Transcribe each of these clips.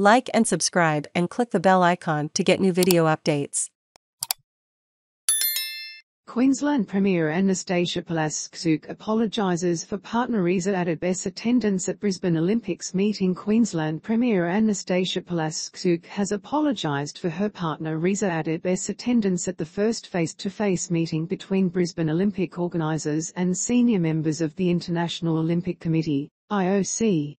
like and subscribe, and click the bell icon to get new video updates. Queensland Premier Annastacia Palaszczuk apologises for partner Reza Adib's attendance at Brisbane Olympics meeting. Queensland Premier Annastacia Palaszczuk has apologised for her partner Reza Adib's attendance at the first face-to-face meeting between Brisbane Olympic organisers and senior members of the International Olympic Committee, IOC.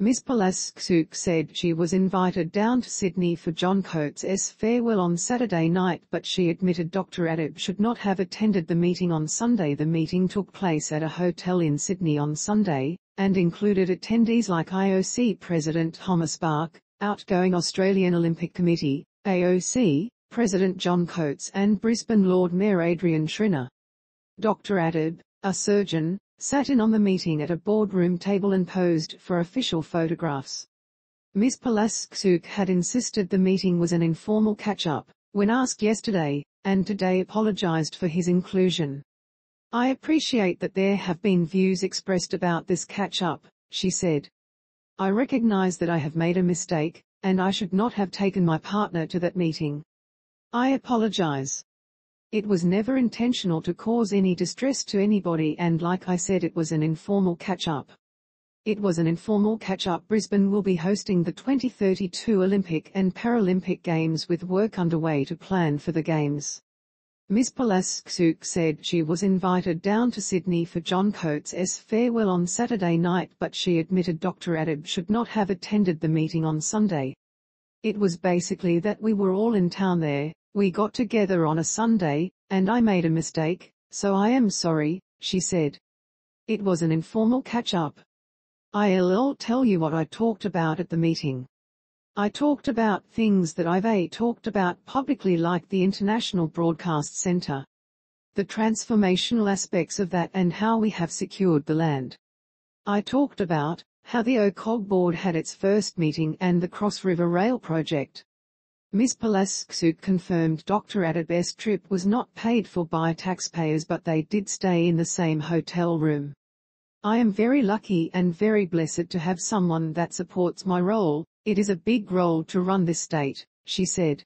Ms. Palaszczuk said she was invited down to Sydney for John Coates' farewell on Saturday night, but she admitted Dr. Adib should not have attended the meeting on Sunday. The meeting took place at a hotel in Sydney on Sunday, and included attendees like IOC President Thomas Bach, outgoing Australian Olympic Committee, AOC, President John Coates and Brisbane Lord Mayor Adrian Schrinner. Dr. Adib, a surgeon, sat in on the meeting at a boardroom table and posed for official photographs. Ms. Palaszczuk had insisted the meeting was an informal catch-up, when asked yesterday, and today apologised for his inclusion. "I appreciate that there have been views expressed about this catch-up," she said. "I recognise that I have made a mistake, and I should not have taken my partner to that meeting. I apologise. It was never intentional to cause any distress to anybody, and like I said, it was an informal catch-up. It was an informal catch-up." Brisbane will be hosting the 2032 Olympic and Paralympic Games, with work underway to plan for the Games. Ms. Palaszczuk said she was invited down to Sydney for John Coates' farewell on Saturday night, but she admitted Dr. Adib should not have attended the meeting on Sunday. "It was basically that we were all in town there. We got together on a Sunday, and I made a mistake, so I am sorry," she said. "It was an informal catch-up. I'll tell you what I talked about at the meeting. I talked about things that I've talked about publicly, like the International Broadcast Centre, the transformational aspects of that and how we have secured the land. I talked about how the OCOG board had its first meeting and the Cross River Rail project." Ms. Palaszczuk confirmed Dr. Adib's trip was not paid for by taxpayers, but they did stay in the same hotel room. "I am very lucky and very blessed to have someone that supports my role. It is a big role to run this state," she said.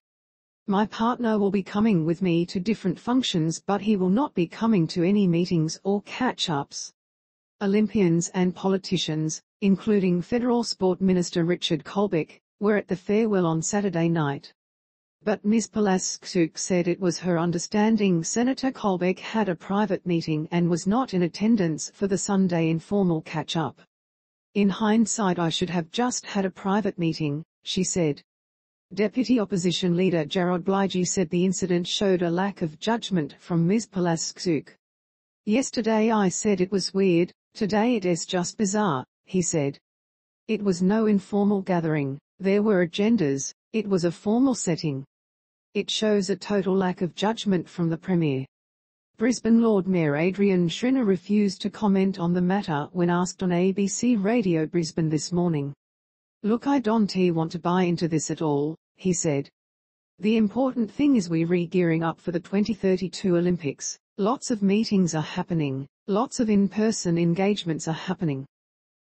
"My partner will be coming with me to different functions, but he will not be coming to any meetings or catch-ups." Olympians and politicians, including Federal Sport Minister Richard Kolbeck, were at the farewell on Saturday night. But Ms. Palaszczuk said it was her understanding Senator Kolbeck had a private meeting and was not in attendance for the Sunday informal catch-up. "In hindsight, I should have just had a private meeting," she said. Deputy Opposition Leader Jared Bligh said the incident showed a lack of judgment from Ms. Palaszczuk. "Yesterday I said it was weird, today it is just bizarre," he said. "It was no informal gathering, there were agendas, it was a formal setting. It shows a total lack of judgment from the Premier." Brisbane Lord Mayor Adrian Schrinner refused to comment on the matter when asked on ABC Radio Brisbane this morning. "Look, I don't want to buy into this at all," he said. "The important thing is we're re-gearing up for the 2032 Olympics, lots of meetings are happening, lots of in-person engagements are happening.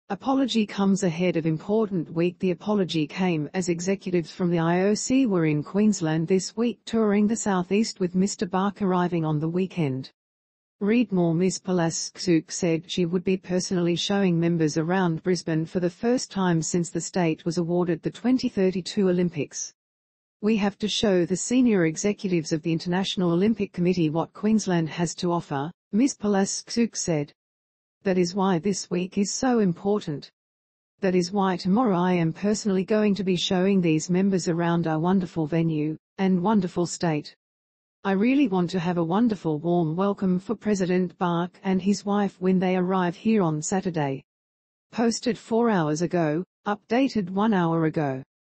Apology comes ahead of important week." The apology came as executives from the IOC were in Queensland this week touring the southeast, with Mr. Bach arriving on the weekend. Read more. Ms. Palaszczuk said she would be personally showing members around Brisbane for the first time since the state was awarded the 2032 Olympics. "We have to show the senior executives of the International Olympic Committee what Queensland has to offer," Ms. Palaszczuk said. "That is why this week is so important. That is why tomorrow I am personally going to be showing these members around our wonderful venue and wonderful state. I really want to have a wonderful warm welcome for President Bach and his wife when they arrive here on Saturday." Posted 4 hours ago, updated 1 hour ago.